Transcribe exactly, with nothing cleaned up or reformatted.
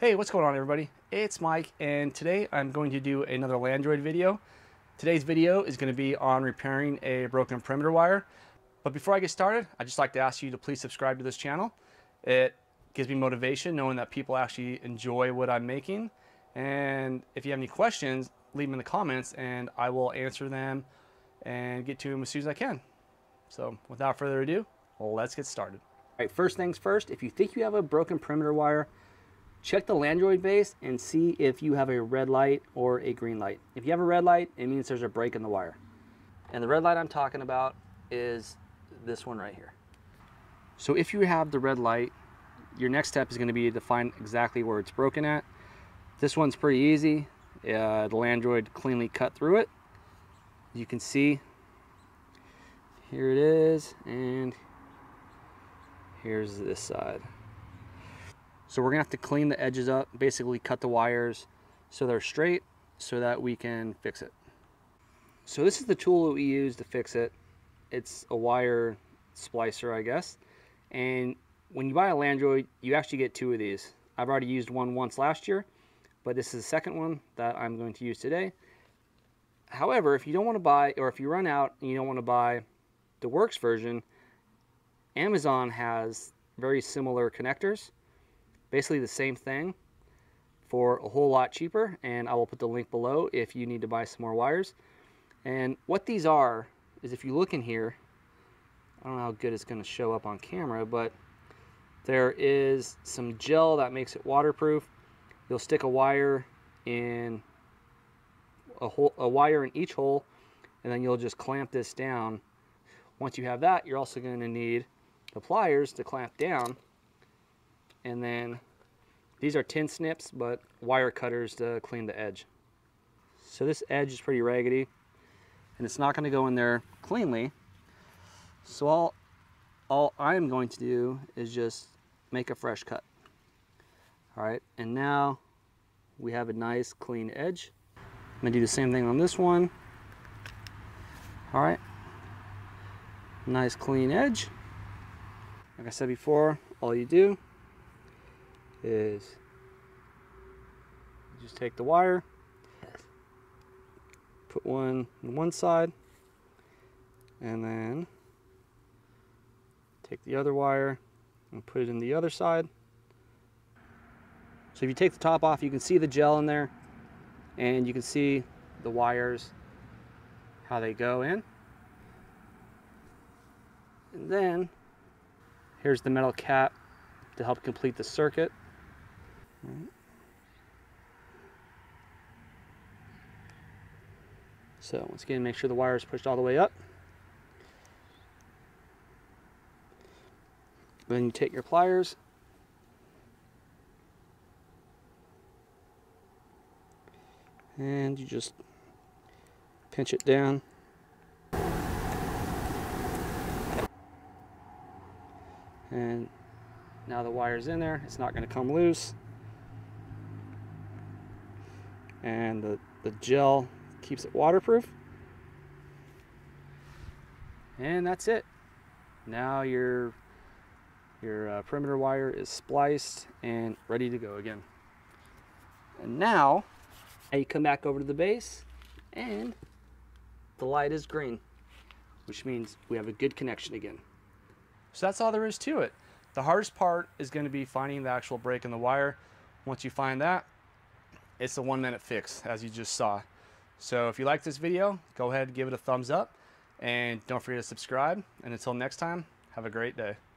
Hey, what's going on everybody? It's Mike, and today I'm going to do another Landroid video. Today's video is going to be on repairing a broken perimeter wire. But before I get started, I'd just like to ask you to please subscribe to this channel. It gives me motivation knowing that people actually enjoy what I'm making. And if you have any questions, leave them in the comments and I will answer them and get to them as soon as I can. So without further ado, let's get started. All right, first things first, if you think you have a broken perimeter wire, check the Landroid base and see if you have a red light or a green light. If you have a red light, it means there's a break in the wire. And the red light I'm talking about is this one right here. So if you have the red light, your next step is going to be to find exactly where it's broken at. This one's pretty easy. Uh, the Landroid cleanly cut through it. You can see here it is, and here's this side. So we're gonna have to clean the edges up, basically cut the wires so they're straight so that we can fix it. So this is the tool that we use to fix it. It's a wire splicer, I guess. And when you buy a Landroid, you actually get two of these. I've already used one once last year, but this is the second one that I'm going to use today. However, if you don't wanna buy, or if you run out and you don't wanna buy the Worx version, Amazon has very similar connectors. Basically the same thing for a whole lot cheaper, and I will put the link below if you need to buy some more wires. And what these are is, if you look in here, I don't know how good it's going to show up on camera, but there is some gel that makes it waterproof. You'll stick a wire in a hole, a wire in each hole, and then you'll just clamp this down. Once you have that, you're also going to need the pliers to clamp down. And then these are tin snips, but wire cutters to clean the edge. So this edge is pretty raggedy and it's not going to go in there cleanly. So all, all I'm going to do is just make a fresh cut. All right, and now we have a nice clean edge. I'm going to do the same thing on this one. All right, nice clean edge. Like I said before, all you do is just take the wire, put one on one side, and then take the other wire and put it in the other side. So if you take the top off, you can see the gel in there, and you can see the wires, how they go in. And then here's the metal cap to help complete the circuit. So once again, make sure the wire is pushed all the way up. Then you take your pliers and you just pinch it down. And now the wire's in there, it's not going to come loose. And the, the gel keeps it waterproof. And that's it. Now your, your uh, perimeter wire is spliced and ready to go again. And now, you come back over to the base and the light is green, which means we have a good connection again. So that's all there is to it. The hardest part is going to be finding the actual break in the wire. Once you find that, it's a one minute fix, as you just saw. So if you like this video, go ahead and give it a thumbs up and don't forget to subscribe. And until next time, have a great day.